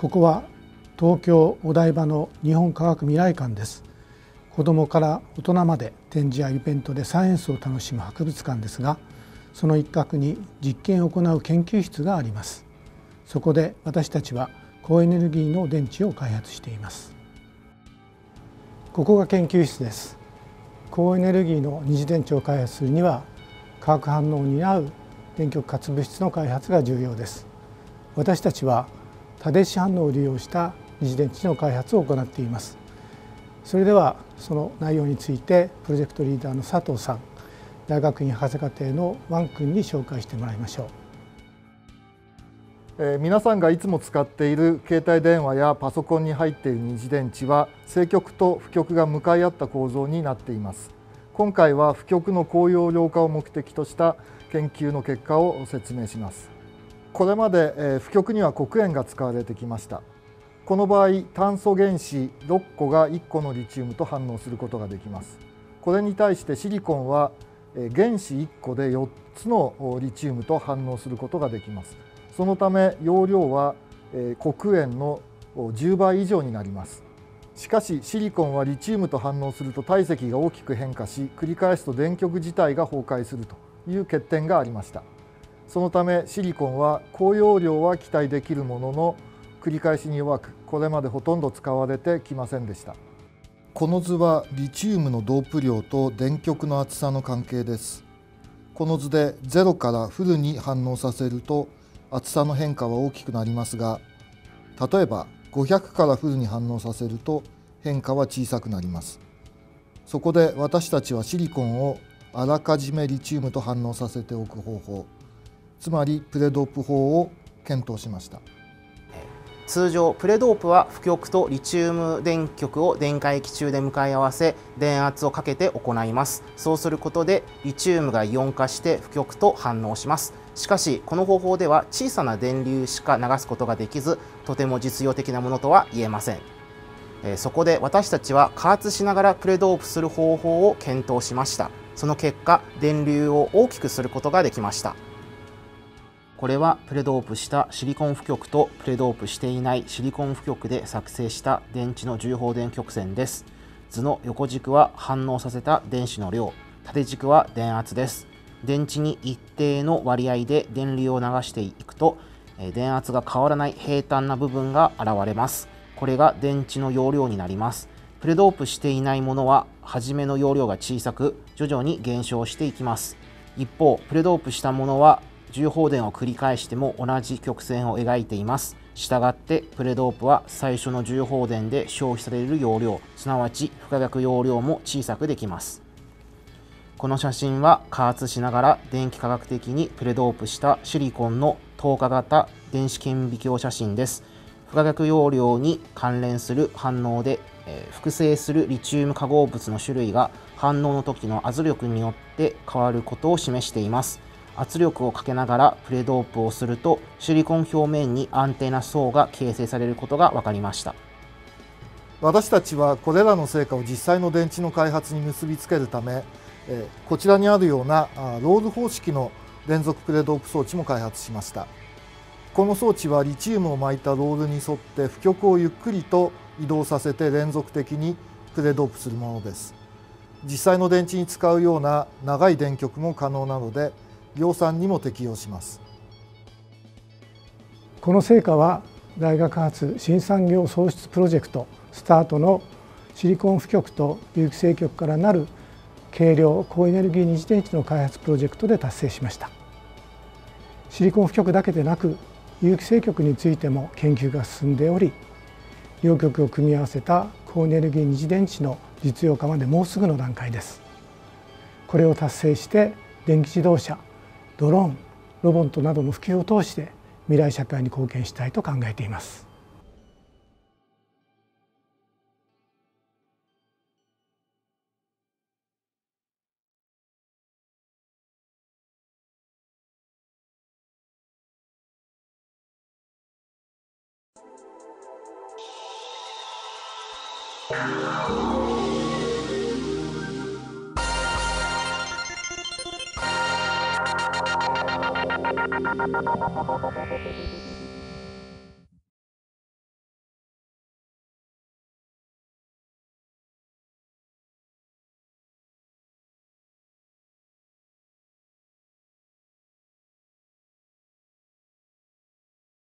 ここは東京お台場の日本科学未来館です。子どもから大人まで展示やイベントでサイエンスを楽しむ博物館ですが、その一角に実験を行う研究室があります。そこで私たちは高エネルギーの電池を開発しています。ここが研究室です。高エネルギーの二次電池を開発するには化学反応を担う電極活物質の開発が重要です。私たちは多電子反応を利用した二次電池の開発を行っています。それではその内容についてプロジェクトリーダーの佐藤さん、大学院博士課程のワン君に紹介してもらいましょう。皆さんがいつも使っている携帯電話やパソコンに入っている二次電池は正極と負極が向かい合った構造になっています。今回は負極の高容量化を目的とした研究の結果を説明します。これまで負極には黒鉛が使われてきました。この場合、炭素原子6個が1個のリチウムと反応することができます。これに対してシリコンは原子1個で4つのリチウムと反応することができます。そのため容量は黒鉛の10倍以上になります。しかしシリコンはリチウムと反応すると体積が大きく変化し、繰り返すと電極自体が崩壊するという欠点がありました。そのためシリコンは高容量は期待できるものの繰り返しに弱く、これまでほとんど使われてきませんでした。この図はリチウムのドープ量と電極の厚さの関係です。この図で0からフルに反応させると厚さの変化は大きくなりますが、例えば500からフルに反応させると変化は小さくなります。そこで私たちはシリコンをあらかじめリチウムと反応させておく方法、つまりプレドープ法を検討しました。通常プレドープは負極とリチウム電極を電解基中で向かい合わせ、電圧をかけて行います。そうすることでリチウムがイオン化して負極と反応します。しかしこの方法では小さな電流しか流すことができず、とても実用的なものとは言えません。そこで私たちは加圧しながらプレドープする方法を検討しました。その結果、電流を大きくすることができました。これはプレドープしたシリコン負極とプレドープしていないシリコン負極で作成した電池の重放電曲線です。図の横軸は反応させた電子の量、縦軸は電圧です。電池に一定の割合で電流を流していくと、電圧が変わらない平坦な部分が現れます。これが電池の容量になります。プレドープしていないものは初めの容量が小さく、徐々に減少していきます。一方、プレドープしたものは重放電を繰り返しても同じ曲線を描いています。したがってプレドープは最初の重放電で消費される容量、すなわち不可逆容量も小さくできます。この写真は加圧しながら電気化学的にプレドープしたシリコンの透過型電子顕微鏡写真です。不可逆容量に関連する反応で複製するリチウム化合物の種類が反応の時の圧力によって変わることを示しています。圧力をかけながらプレドープをするとシリコン表面に安定な層が形成されることが分かりました。私たちはこれらの成果を実際の電池の開発に結びつけるため、こちらにあるようなロール方式の連続プレドープ装置も開発しました。この装置はリチウムを巻いたロールに沿って負極をゆっくりと移動させて連続的にプレドープするものです。実際の電池に使うような長い電極も可能なので量産にも適用します。この成果は大学発新産業創出プロジェクトスタートのシリコン負極と有機正極からなる軽量高エネルギー二次電池の開発プロジェクトで達成しました。シリコン負極だけでなく有機正極についても研究が進んでおり、両極を組み合わせた高エネルギー二次電池の実用化までもうすぐの段階です。これを達成して電気自動車、ドローン、ロボットなどの普及を通して未来社会に貢献したいと考えています。